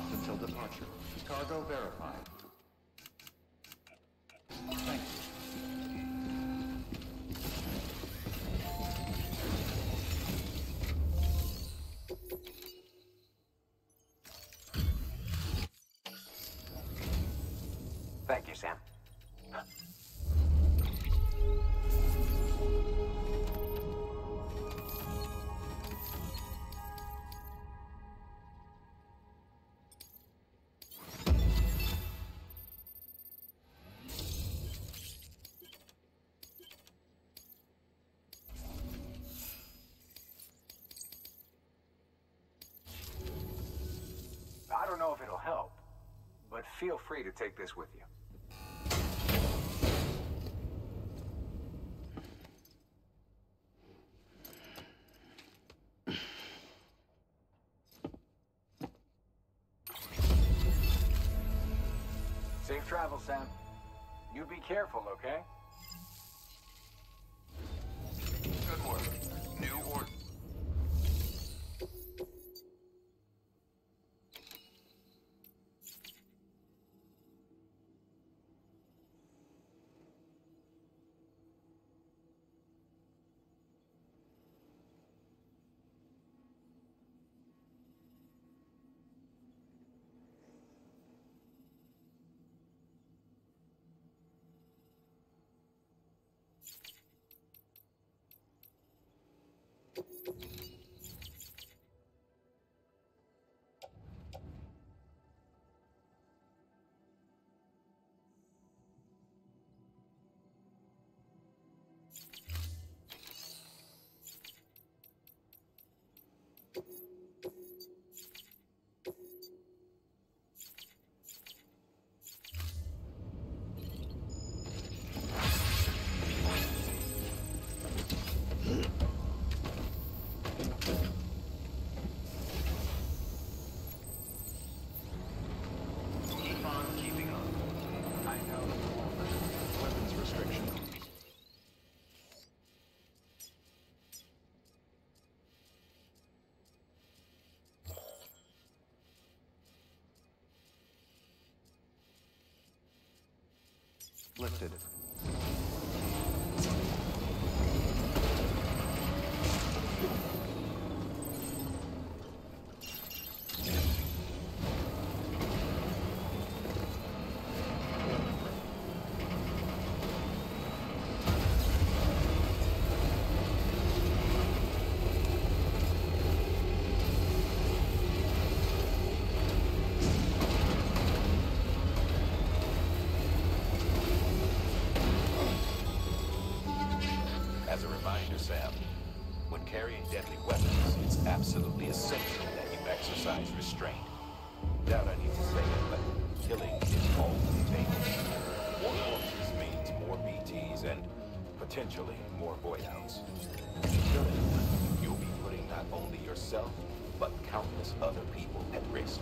locked until departure. Cargo verified. Thank you, Sam. I don't know if it'll help, but feel free to take this with you. Safe travel, Sam. You be careful, okay? Good work. New order. Lifted. Sam, when carrying deadly weapons, it's absolutely essential that you exercise restraint. Doubt I need to say it, but killing is always dangerous. More corpses means more BTs and potentially more voidouts. If you kill anyone, you'll be putting not only yourself, but countless other people at risk.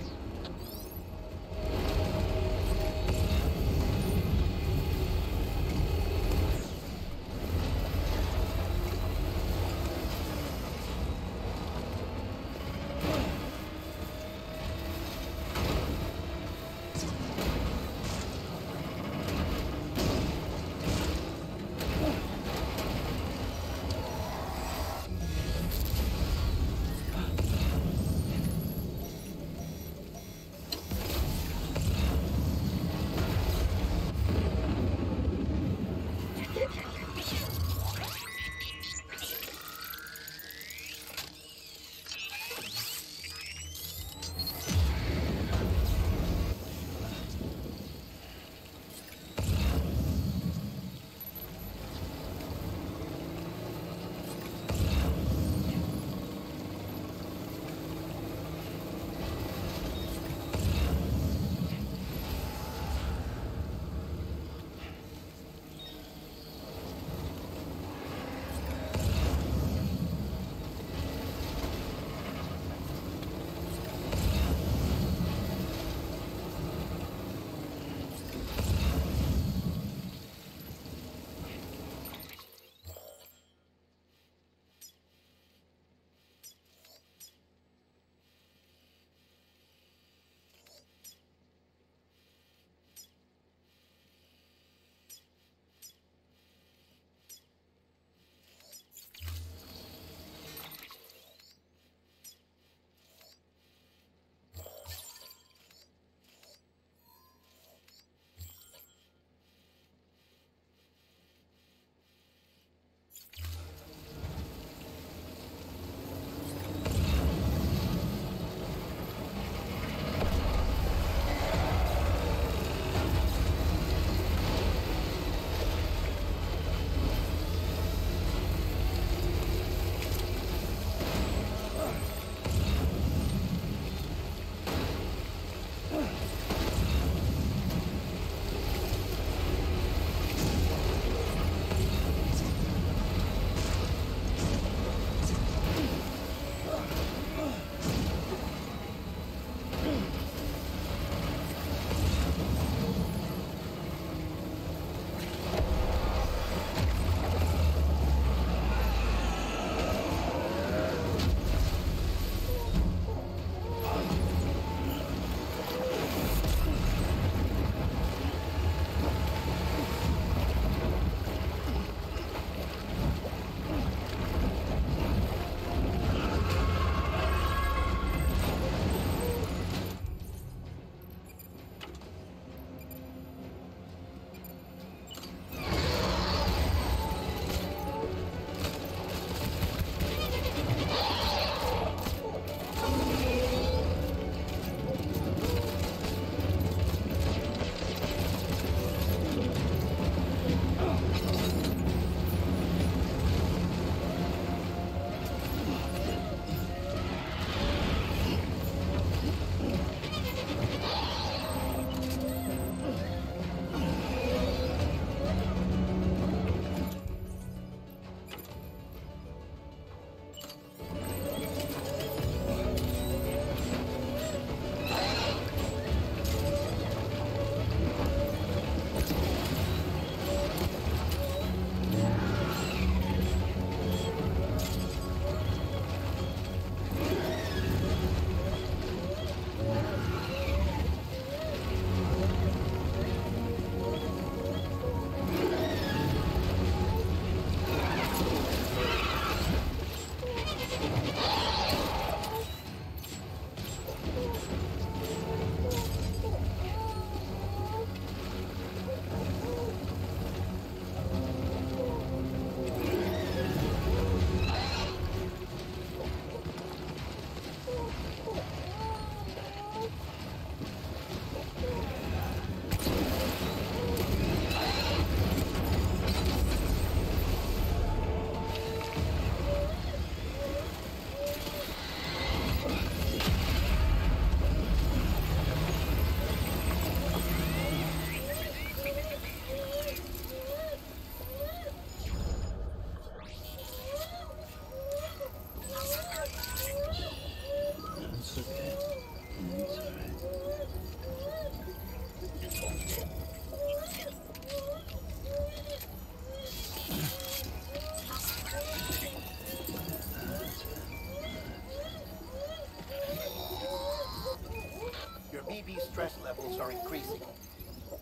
TB stress levels are increasing.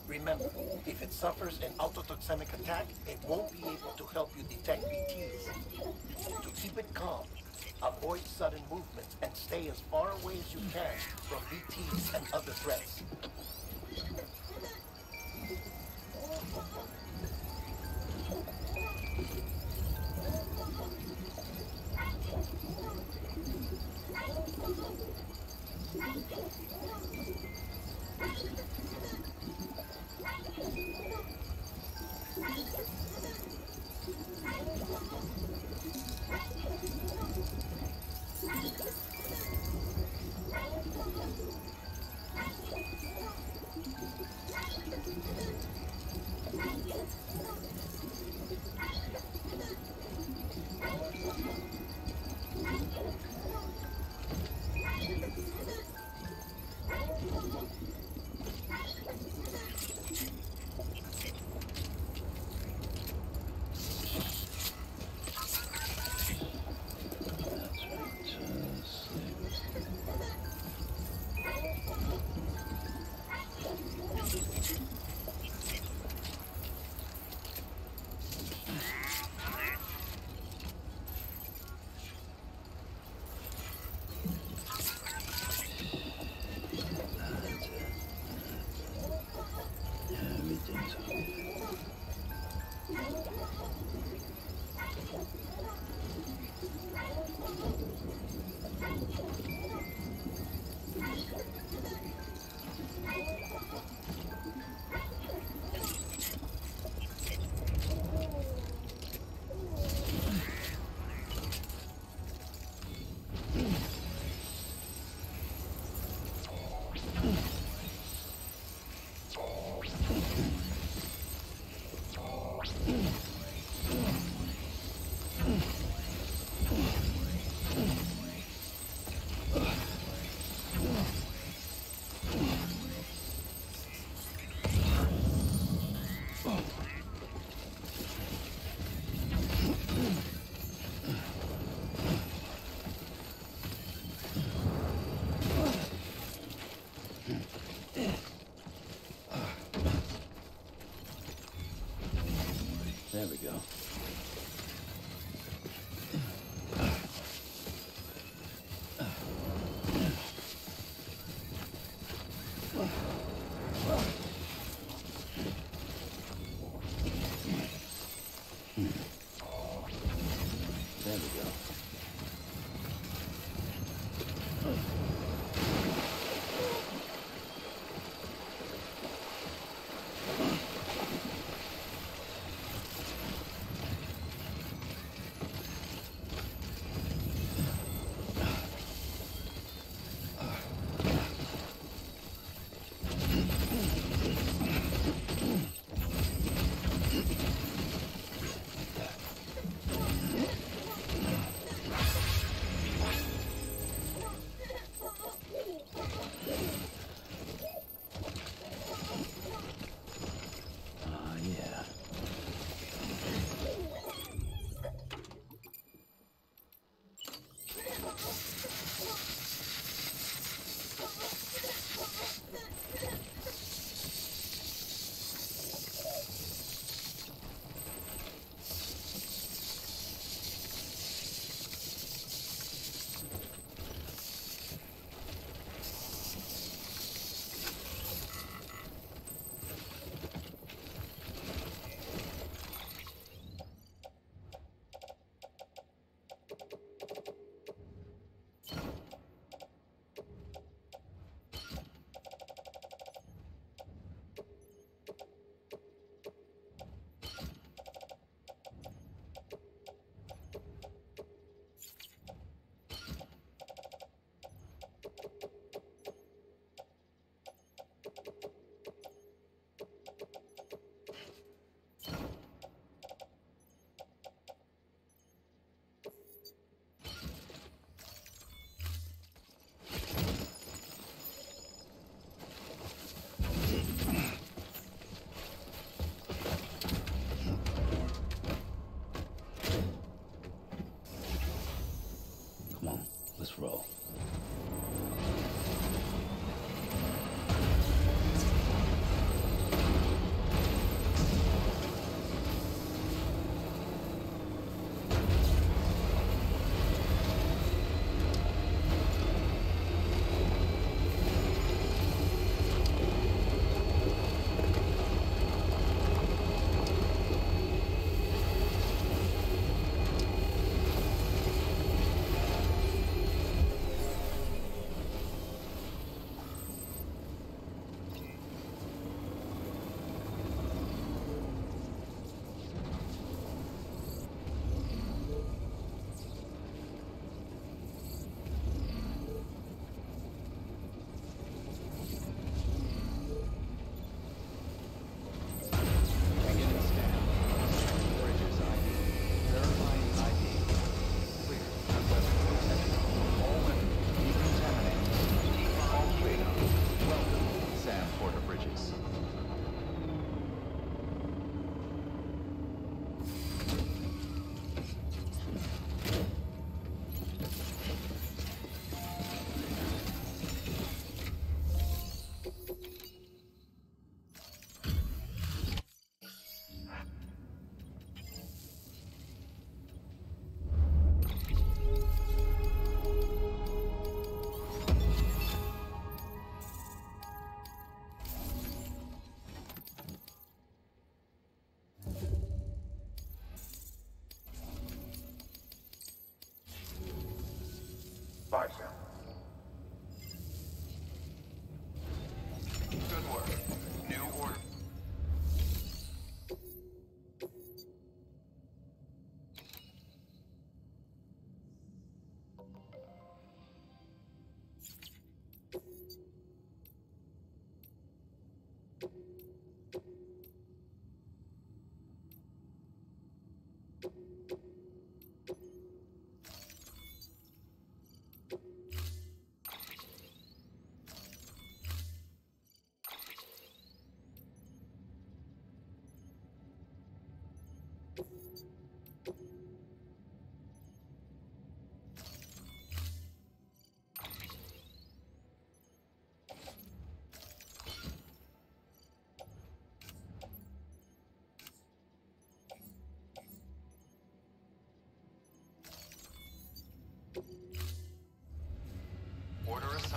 Remember, if it suffers an autotoxemic attack, it won't be able to help you detect BTs. To keep it calm, avoid sudden movements and stay as far away as you can from BTs and other threats. There we go. Porter Bridges. Bye, Sam. Good work. New order. Order assigned.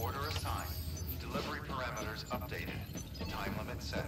Order assigned. Delivery parameters updated. Time limit set.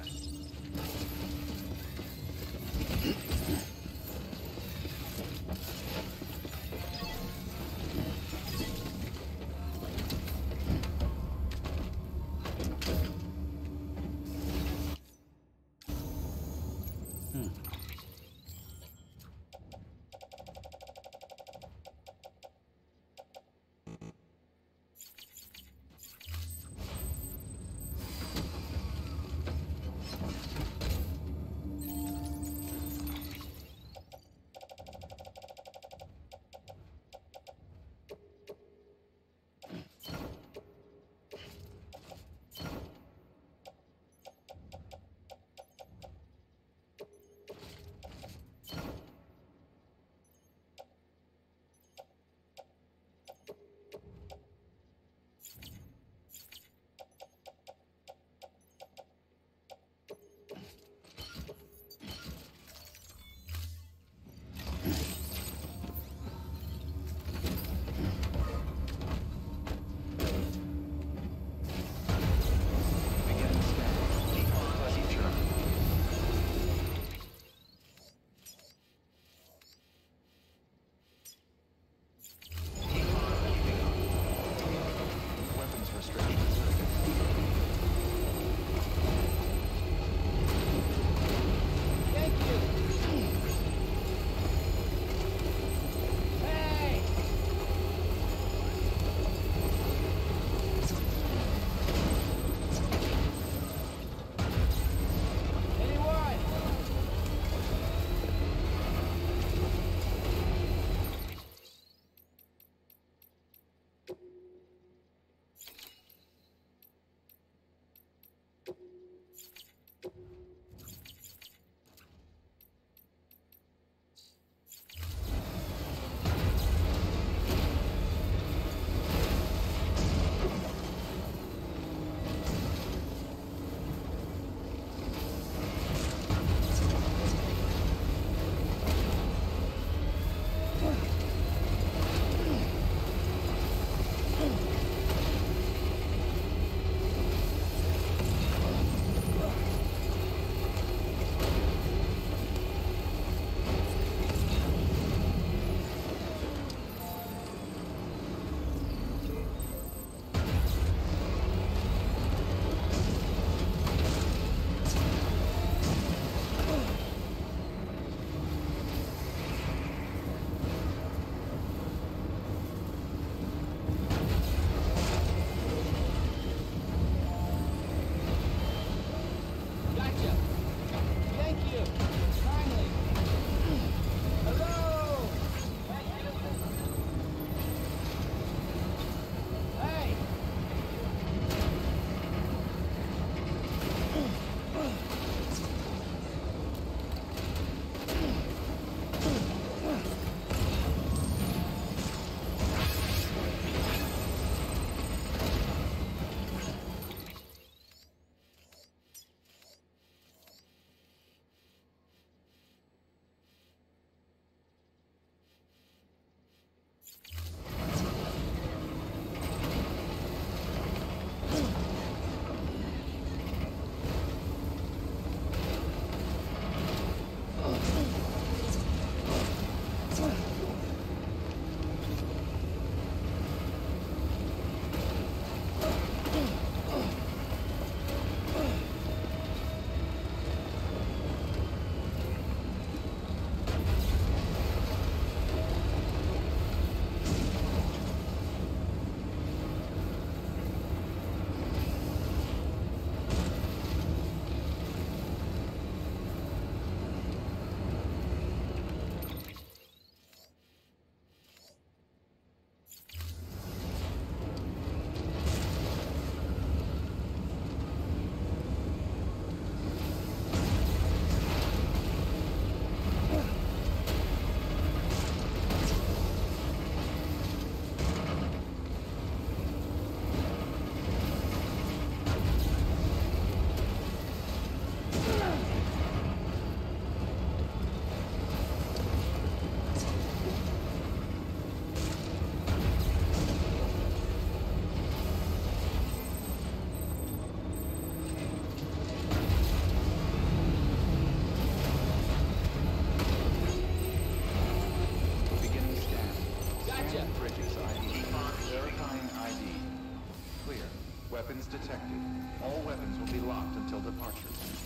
Weapons detected. All weapons will be locked until departure.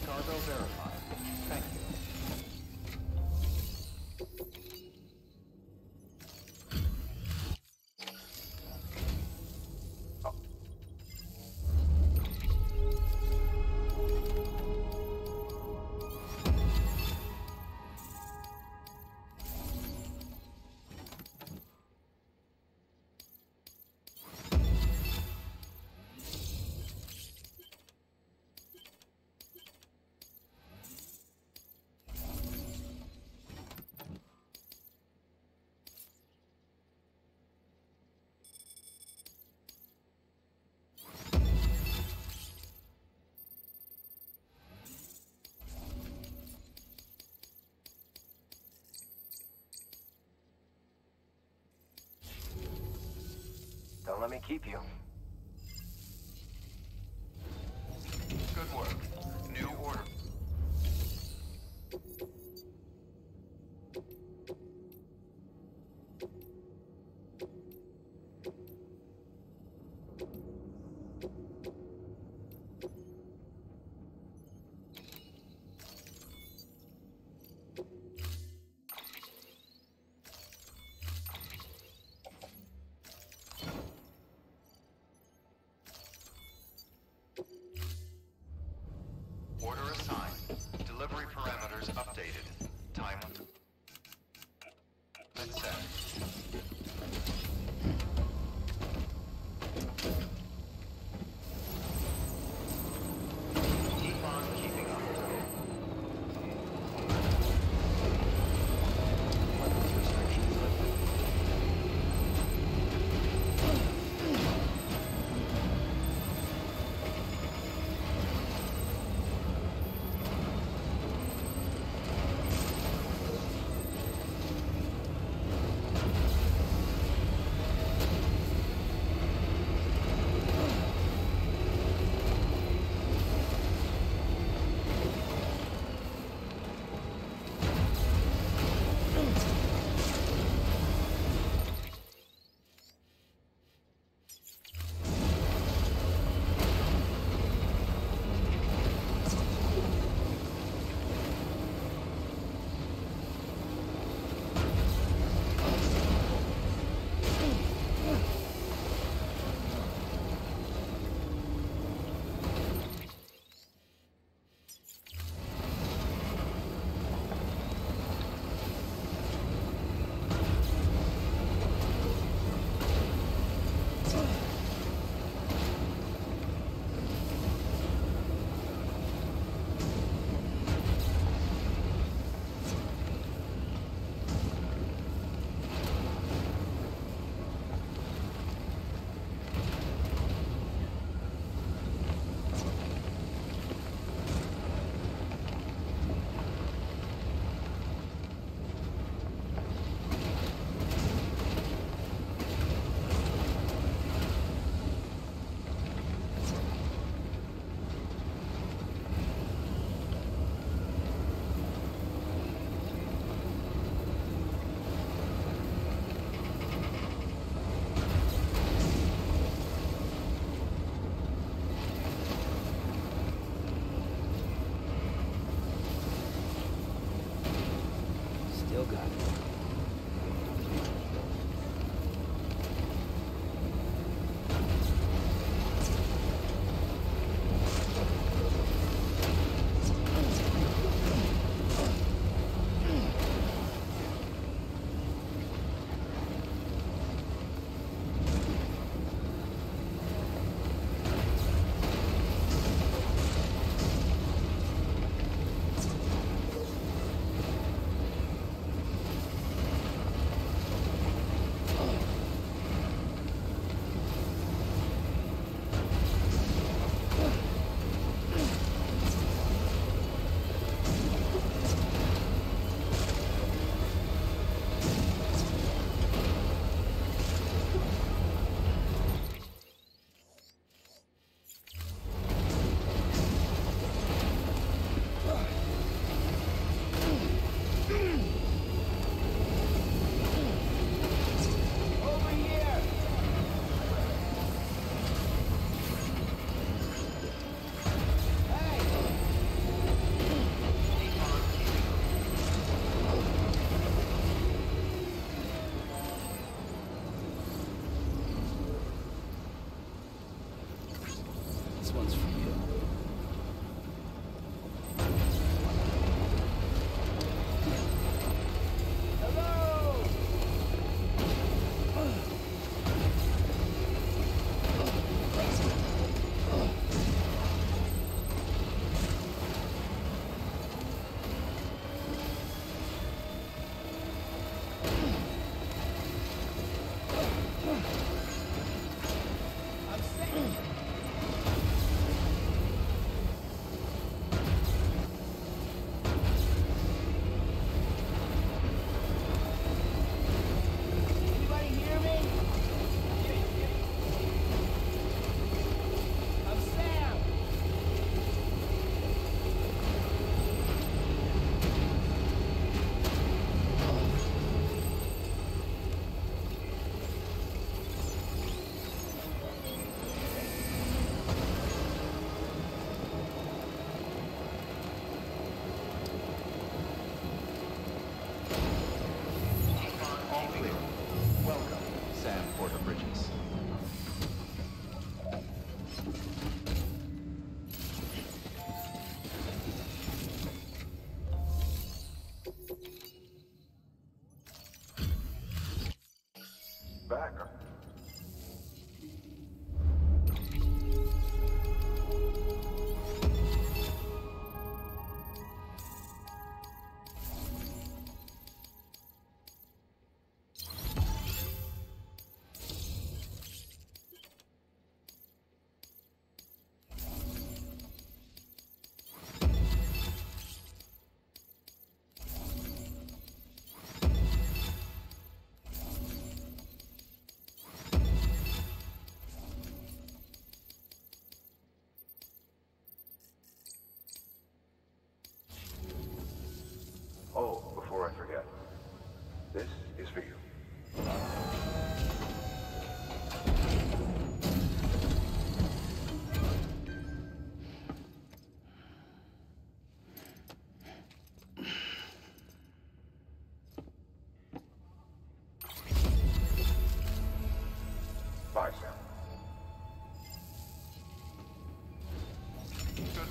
Cargo verified. Thank you. Don't let me keep you. Good work. New order.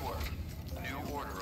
4. New order of...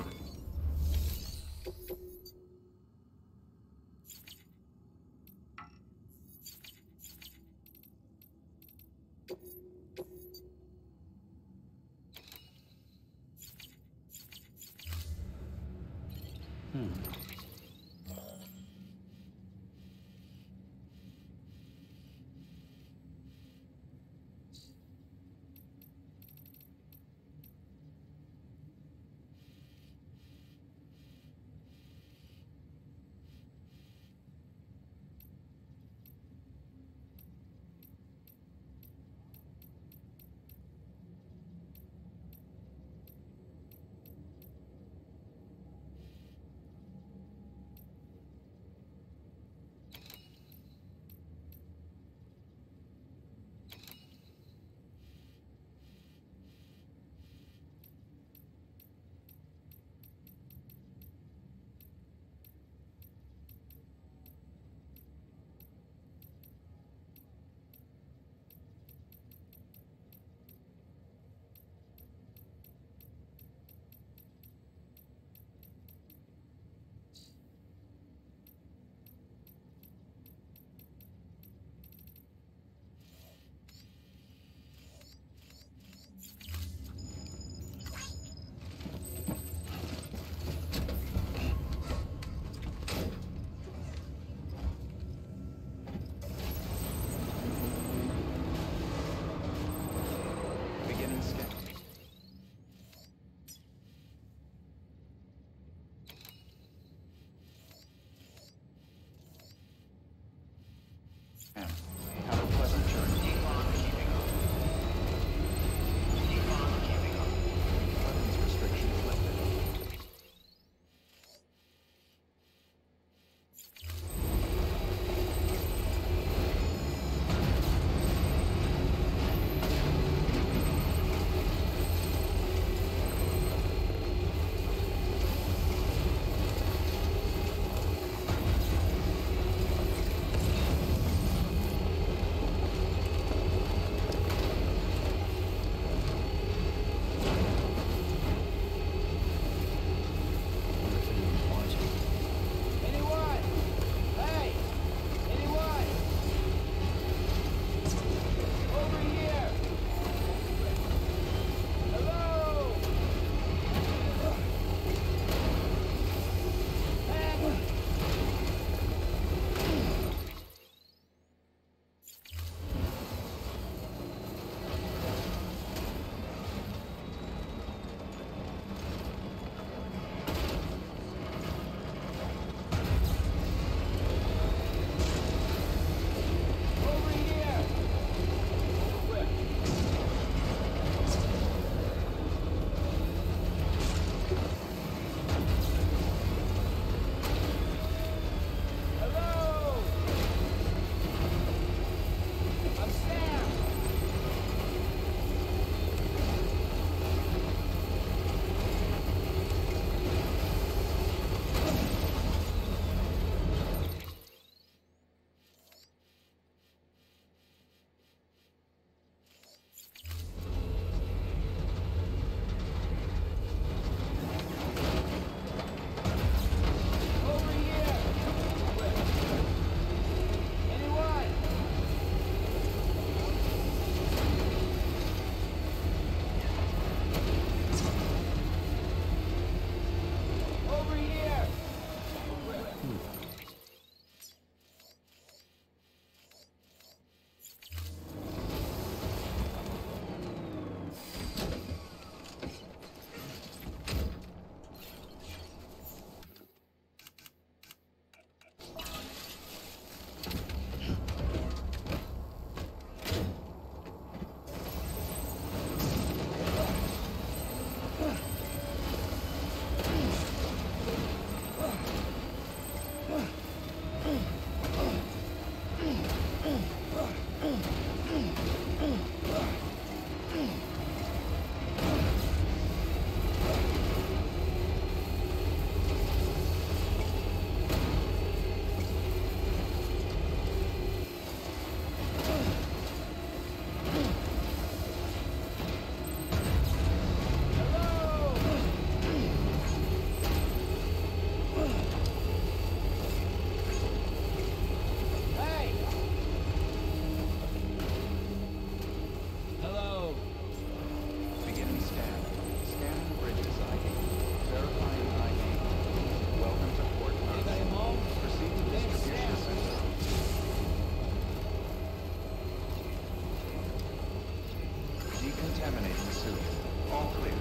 All clear.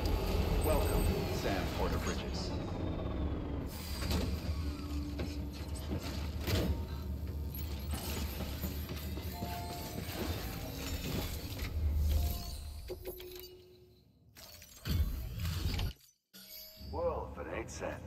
Welcome, Sam Porter Bridges. Well, if it ain't set.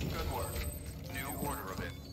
Good work. New order of it.